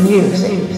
the music.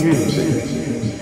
Music.